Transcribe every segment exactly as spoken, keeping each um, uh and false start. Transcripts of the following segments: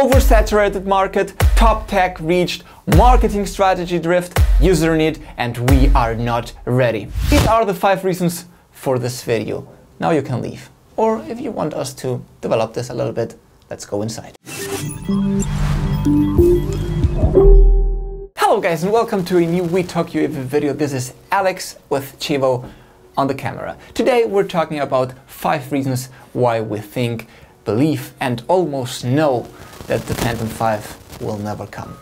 oversaturated market, top tech reached, marketing strategy drift, user need, and we are not ready. These are the five reasons for this video. Now you can leave. Or if you want us to develop this a little bit, let's go inside. Hello guys and welcome to a new We Talk U A V video. This is Alex with Chivo on the camera. Today we're talking about five reasons why we think, believe and almost know that the Phantom five will never come.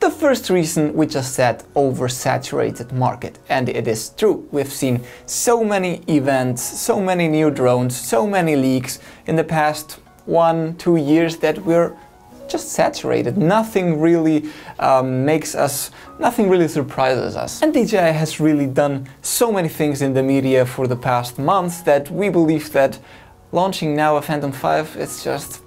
The first reason we just said, oversaturated market, and it is true. We've seen so many events, so many new drones, so many leaks in the past one, two years that we're just saturated. Nothing really um, makes us, nothing really surprises us. And D J I has really done so many things in the media for the past months that we believe that launching now a Phantom five, it's just,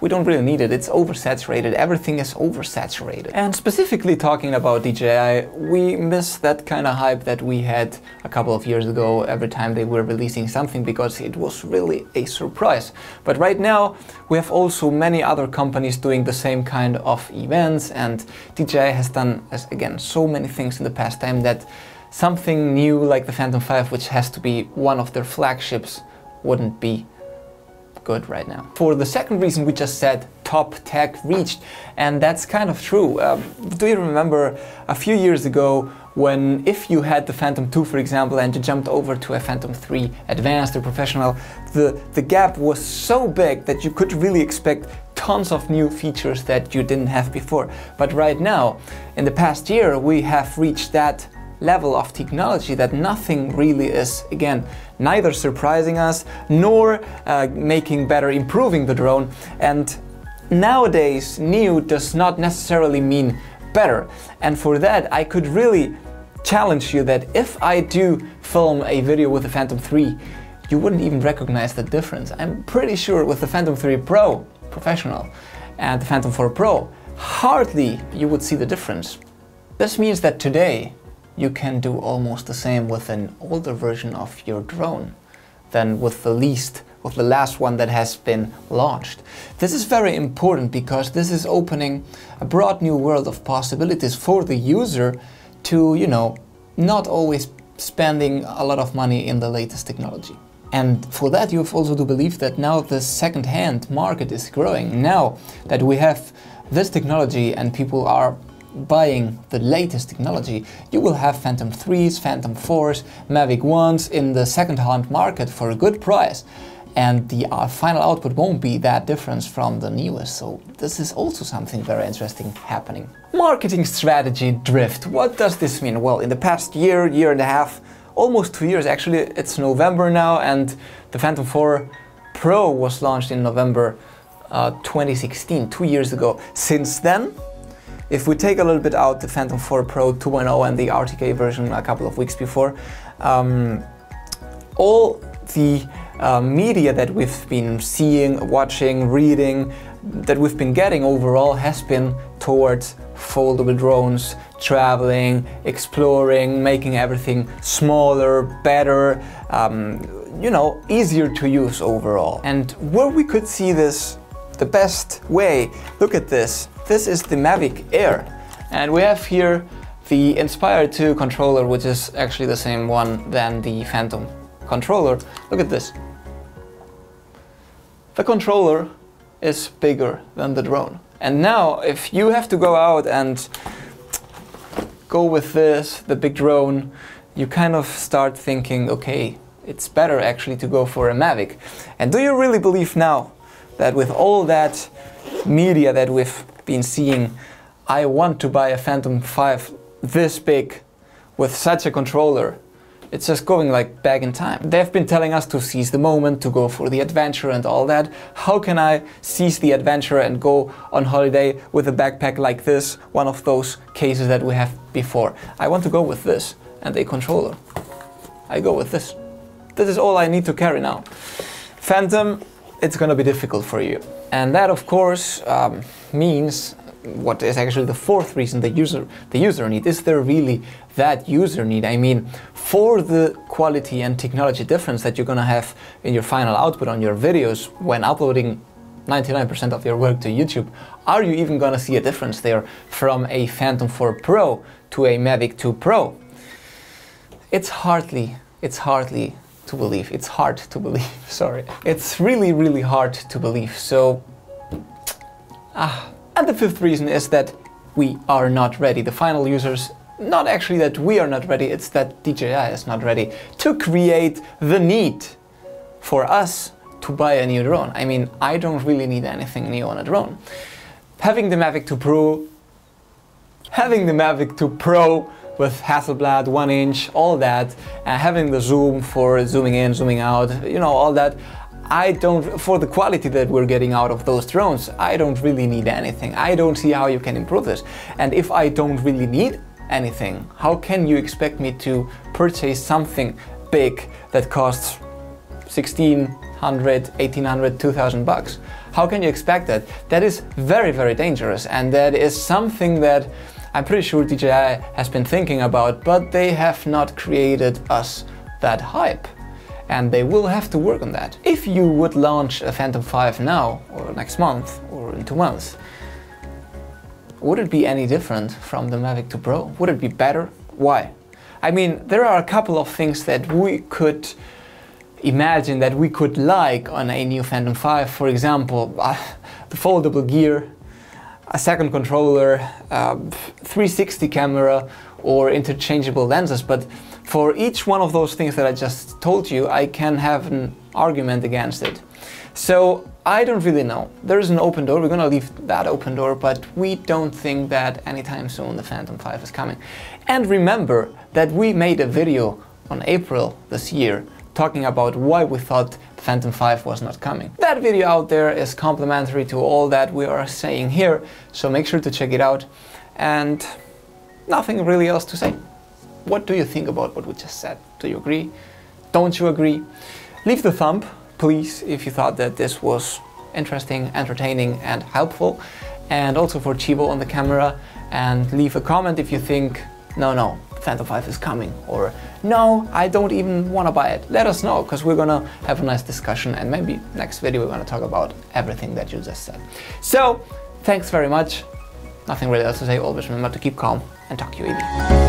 we don't really need it. It's oversaturated. Everything is oversaturated. And specifically talking about D J I, we miss that kind of hype that we had a couple of years ago every time they were releasing something, because it was really a surprise. But right now, we have also many other companies doing the same kind of events, and D J I has done, as again, so many things in the past time that something new like the Phantom five, which has to be one of their flagships, wouldn't be good right now. For the second reason, we just said top tech reached, and that's kind of true. Um, do you remember a few years ago when if you had the Phantom two, for example, and you jumped over to a Phantom three Advanced or Professional, the, the gap was so big that you could really expect tons of new features that you didn't have before. But right now, in the past year, we have reached that level of technology that nothing really is, again, neither surprising us nor uh, making better, improving the drone. And nowadays, new does not necessarily mean better. And for that, I could really challenge you that if I do film a video with the Phantom three, you wouldn't even recognize the difference. I'm pretty sure with the Phantom three Pro Professional and the Phantom four Pro, hardly you would see the difference. This means that today, you can do almost the same with an older version of your drone than with the least, with the last one that has been launched. This is very important because this is opening a broad new world of possibilities for the user to, you know, not always spending a lot of money in the latest technology. And for that, you have also to believe that now the second-hand market is growing. Now that we have this technology and people are buying the latest technology, you will have Phantom threes, Phantom fours, Mavic ones in the second-hand market for a good price. And the uh, final output won't be that different from the newest. So this is also something very interesting happening. Marketing strategy drift. What does this mean? Well, in the past year, year and a half, almost two years actually, it's November now, and the Phantom four Pro was launched in November uh, twenty sixteen, two years ago. Since then, if we take a little bit out the Phantom four Pro two point oh and the R T K version a couple of weeks before, um, all the uh, media that we've been seeing, watching, reading, that we've been getting overall has been towards foldable drones, traveling, exploring, making everything smaller, better, um, you know, easier to use overall. And where we could see this the best way, look at this. This is the Mavic Air, and we have here the Inspire two controller, which is actually the same one than the Phantom controller. Look at this. The controller is bigger than the drone. And now, if you have to go out and go with this, the big drone, you kind of start thinking, okay, it's better actually to go for a Mavic. And do you really believe now that with all that media that we've been seeing, I want to buy a Phantom five this big with such a controller? It's just going like back in time. They've been telling us to seize the moment, to go for the adventure and all that. How can I seize the adventure and go on holiday with a backpack like this, one of those cases that we have before? I want to go with this and a controller. I go with this. This is all I need to carry now. Phantom, it's gonna be difficult for you. And that, of course, um, means what is actually the fourth reason, the user, the user need. Is there really that user need? I mean, for the quality and technology difference that you're gonna have in your final output on your videos when uploading ninety-nine percent of your work to YouTube, are you even gonna see a difference there from a Phantom four Pro to a Mavic two Pro? It's hardly, it's hardly to believe. It's hard to believe, sorry. It's really, really hard to believe, so... Ah. And the fifth reason is that we are not ready. The final users, not actually that we are not ready, it's that D J I is not ready to create the need for us to buy a new drone. I mean, I don't really need anything new on a drone. Having the Mavic two Pro, having the Mavic two Pro with Hasselblad, one inch, all that, uh, having the zoom for zooming in, zooming out, you know, all that, I don't, for the quality that we're getting out of those drones, I don't really need anything. I don't see how you can improve this. And if I don't really need anything, how can you expect me to purchase something big that costs sixteen hundred, eighteen hundred, two thousand bucks? How can you expect that? That is very, very dangerous. And that is something that I'm pretty sure D J I has been thinking about, but they have not created us that hype. And they will have to work on that. If you would launch a Phantom five now, or next month, or in two months, would it be any different from the Mavic two Pro? Would it be better? Why? I mean, there are a couple of things that we could imagine that we could like on a new Phantom five. For example, uh, the foldable gear, a second controller, uh, three sixty camera, or interchangeable lenses, but for each one of those things that I just told you, I can have an argument against it. So I don't really know. There is an open door, we're gonna leave that open door, but we don't think that anytime soon the Phantom five is coming. And remember that we made a video on April this year talking about why we thought the Phantom five was not coming. That video out there is complimentary to all that we are saying here, so make sure to check it out. And nothing really else to say. What do you think about what we just said? Do you agree? Don't you agree? Leave the thumb, please, if you thought that this was interesting, entertaining, and helpful. And also for Chibo on the camera. And leave a comment if you think, no, no, Phantom five is coming. Or, no, I don't even want to buy it. Let us know, because we're going to have a nice discussion. And maybe next video we're going to talk about everything that you just said. So, thanks very much. Nothing really else to say. Always remember to keep calm and talk U A V.